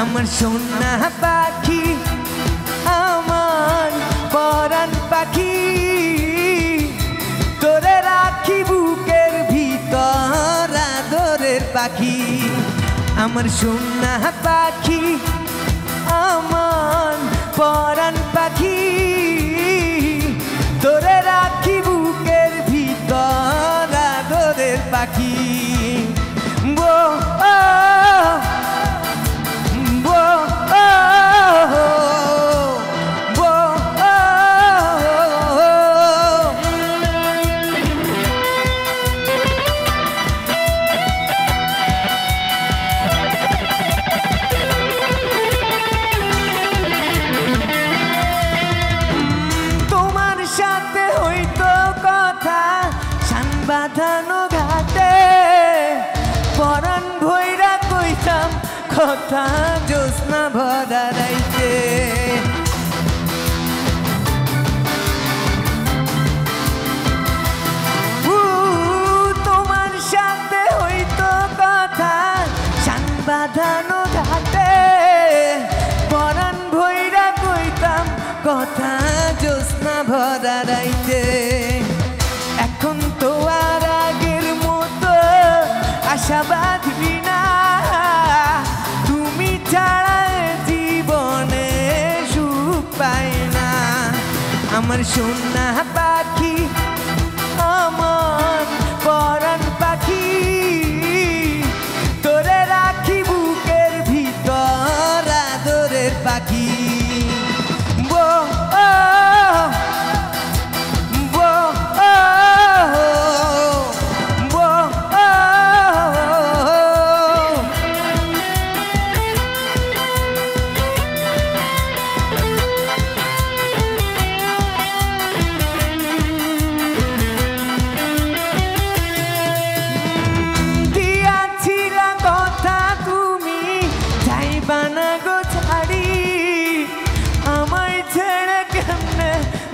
Aman sunnah pagi, aman koran pagi, dorer aki buker bitora dorer pagi. Aman sunnah pagi, aman koran pagi, dorer aki buker bitora dorer pagi. বাঁধানো ঘাটে পরাণ ভৈরা কইতাম কথা জ্যোৎস্না ভরা রাইতে, তোমার সাথে হইতো কথা শান বাঁধানো ঘাটে পরাণ ভৈরা কইতাম কথা জ্যোৎস্না ভরা রাইতে। এখন তো আর আগের মতো আশাবাদী না, তুমি ছাড়া জীবনে সুখ পাই না। আমার সোনা পাখি, আমার পরাণ পাখি, তোরে রাখি বুকের ভিতর আদরের পাখি।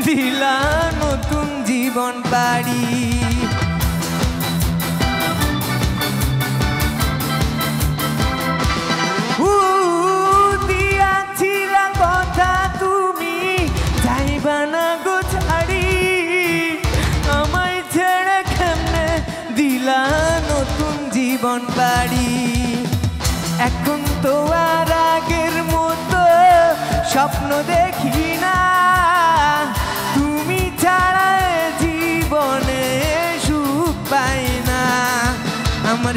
দিলা নতুন জীবন বাড়ি, দিয়াছিলা কথা তুমি যাইবা না গো ছাড়ি, আমায় ছেড়ে কেমনে দিলা নতুন জীবন বাড়ি। এখন তো আর আগের মতো স্বপ্ন দেখি না, আমার